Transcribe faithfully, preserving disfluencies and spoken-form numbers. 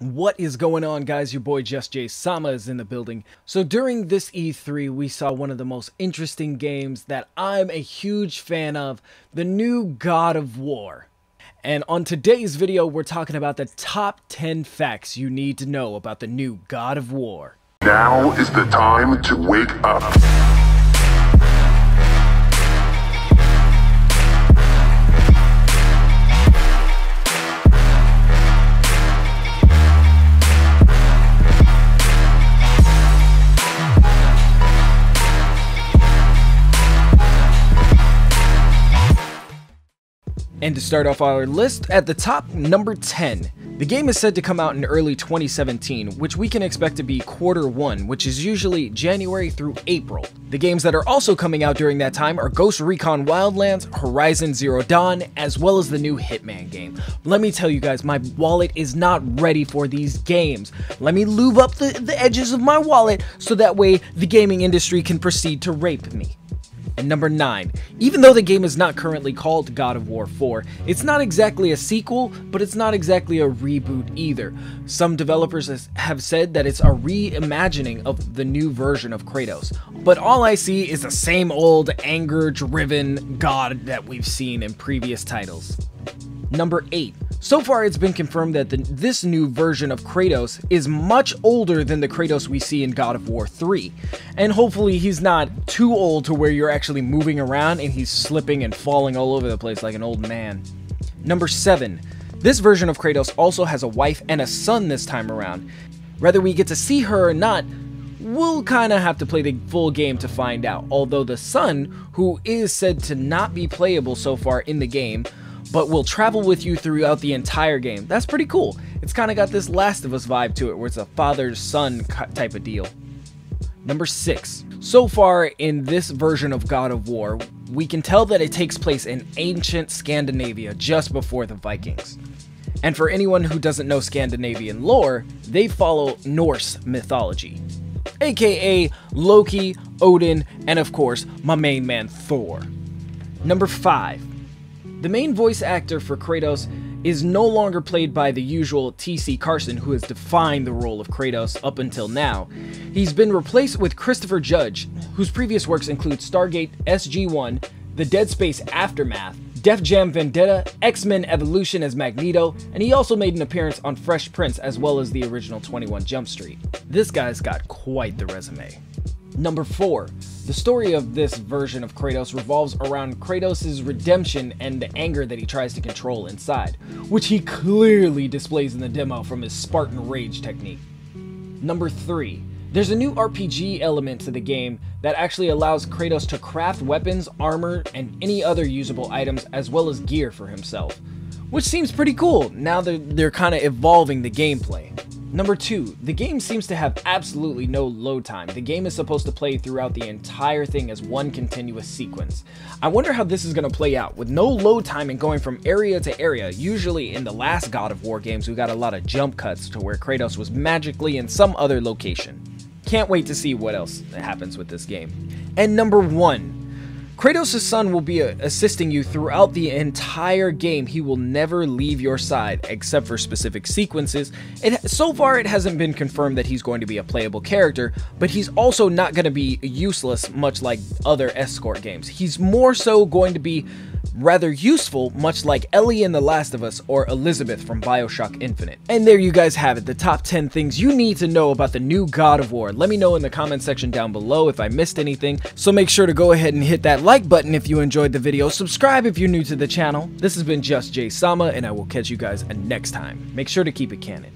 What is going on, guys? Your boy JustJaySama is in the building. So during this E three, we saw one of the most interesting games that I'm a huge fan of, the new God of War. And on today's video, we're talking about the top ten facts you need to know about the new God of War. Now is the time to wake up. And to start off our list, at the top, number ten. The game is said to come out in early twenty seventeen, which we can expect to be quarter one, which is usually January through April. The games that are also coming out during that time are Ghost Recon Wildlands, Horizon Zero Dawn, as well as the new Hitman game. Let me tell you guys, my wallet is not ready for these games. Let me lube up the, the edges of my wallet so that way the gaming industry can proceed to rape me. And number nine, even though the game is not currently called God of War four, it's not exactly a sequel, but it's not exactly a reboot either. Some developers have said that it's a reimagining of the new version of Kratos, but all I see is the same old anger-driven God that we've seen in previous titles. Number eight. So far, it's been confirmed that the, this new version of Kratos is much older than the Kratos we see in God of War three. And hopefully he's not too old to where you're actually moving around and he's slipping and falling all over the place like an old man. Number seven. This version of Kratos also has a wife and a son this time around. Whether we get to see her or not, we'll kind of have to play the full game to find out. Although the son, who is said to not be playable so far in the game, but will travel with you throughout the entire game. That's pretty cool. It's kind of got this Last of Us vibe to it, where it's a father-son type of deal. Number six. So far in this version of God of War, we can tell that it takes place in ancient Scandinavia just before the Vikings. And for anyone who doesn't know Scandinavian lore, they follow Norse mythology, aka Loki, Odin, and of course, my main man Thor. Number five. The main voice actor for Kratos is no longer played by the usual T C Carson, who has defined the role of Kratos up until now. He's been replaced with Christopher Judge, whose previous works include Stargate S G one, The Dead Space Aftermath, Def Jam Vendetta, X-Men Evolution as Magneto, and he also made an appearance on Fresh Prince as well as the original twenty-one Jump Street. This guy's got quite the resume. Number four. The story of this version of Kratos revolves around Kratos' redemption and the anger that he tries to control inside, which he clearly displays in the demo from his Spartan Rage technique. Number three. There's a new R P G element to the game that actually allows Kratos to craft weapons, armor, and any other usable items as well as gear for himself, which seems pretty cool now that they're kind of evolving the gameplay. Number two, the game seems to have absolutely no load time. The game is supposed to play throughout the entire thing as one continuous sequence. I wonder how this is going to play out with no load time and going from area to area. Usually in the last God of War games, we got a lot of jump cuts to where Kratos was magically in some other location. Can't wait to see what else happens with this game. And number one, Kratos' son will be assisting you throughout the entire game. He will never leave your side, except for specific sequences. It, so far, it hasn't been confirmed that he's going to be a playable character, but he's also not going to be useless, much like other escort games. He's more so going to be rather useful, much like Ellie in The Last of Us or Elizabeth from Bioshock Infinite. And there you guys have it, the top ten things you need to know about the new God of War. Let me know in the comment section down below if I missed anything, so make sure to go ahead and hit that like button if you enjoyed the video, subscribe if you're new to the channel. This has been JustJaySama, and I will catch you guys next time. Make sure to keep it canon.